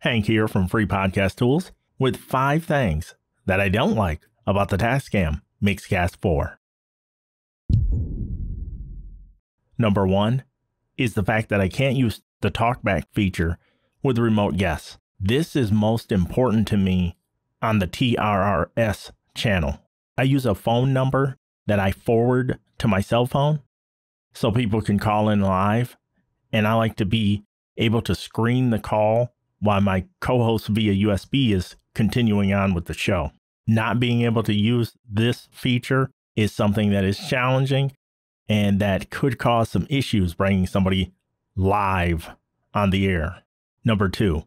Hank here from Free Podcast Tools with 5 things that I don't like about the Tascam Mixcast 4. Number 1 is the fact that I can't use the talkback feature with remote guests. This is most important to me on the TRRS channel. I use a phone number that I forward to my cell phone so people can call in live, and I like to be able to screen the call while my co-host via USB is continuing on with the show. Not being able to use this feature is something that is challenging and that could cause some issues bringing somebody live on the air. Number 2,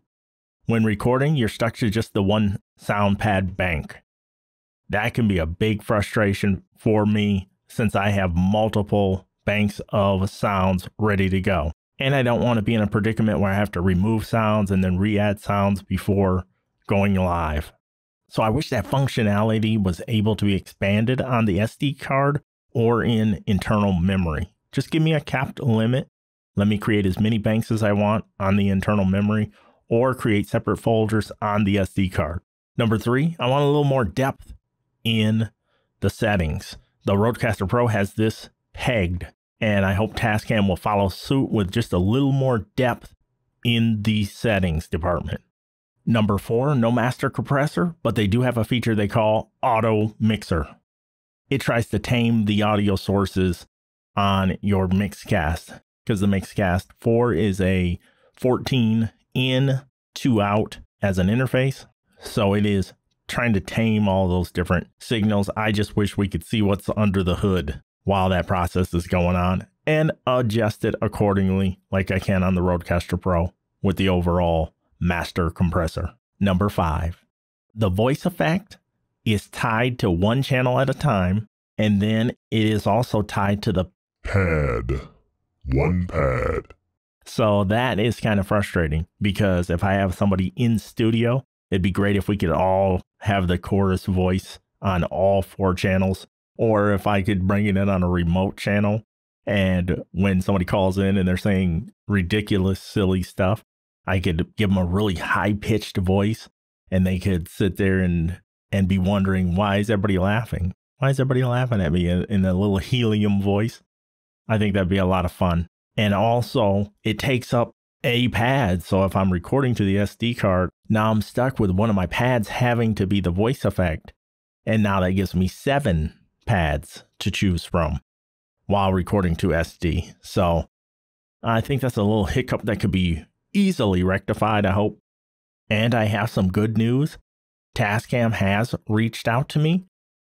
when recording, you're stuck to just the one sound pad bank. That can be a big frustration for me since I have multiple banks of sounds ready to go. And I don't want to be in a predicament where I have to remove sounds and then re-add sounds before going live. So I wish that functionality was able to be expanded on the SD card or in internal memory. Just give me a capped limit. Let me create as many banks as I want on the internal memory or create separate folders on the SD card. Number 3, I want a little more depth in the settings. The RodeCaster Pro has this pegged, and I hope Tascam will follow suit with just a little more depth in the settings department. Number 4, no master compressor, but they do have a feature they call auto mixer. It tries to tame the audio sources on your Mixcast because the Mixcast 4 is a 14 in, 2 out as an interface. So it is trying to tame all those different signals. I just wish we could see what's under the hood while that process is going on and adjust it accordingly like I can on the RodeCaster Pro with the overall master compressor. Number 5, the voice effect is tied to one channel at a time, and then it is also tied to the pad, one pad. So that is kind of frustrating because if I have somebody in studio, it'd be great if we could all have the chorus voice on all 4 channels. Or if I could bring it in on a remote channel, and when somebody calls in and they're saying ridiculous, silly stuff, I could give them a really high-pitched voice and they could sit there and be wondering, why is everybody laughing? Why is everybody laughing at me in a little helium voice? I think that'd be a lot of fun. And also, it takes up a pad. So if I'm recording to the SD card, now I'm stuck with one of my pads having to be the voice effect. And now that gives me 7 pads to choose from while recording to SD. So I think that's a little hiccup that could be easily rectified, I hope. And I have some good news. Tascam has reached out to me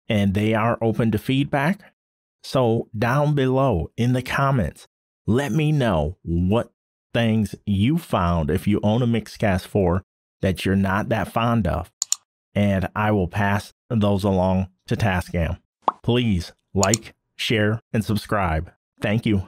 and they are open to feedback. So down below in the comments, let me know what things you found if you own a Mixcast 4 that you're not that fond of. And I will pass those along to Tascam. Please like, share, and subscribe. Thank you.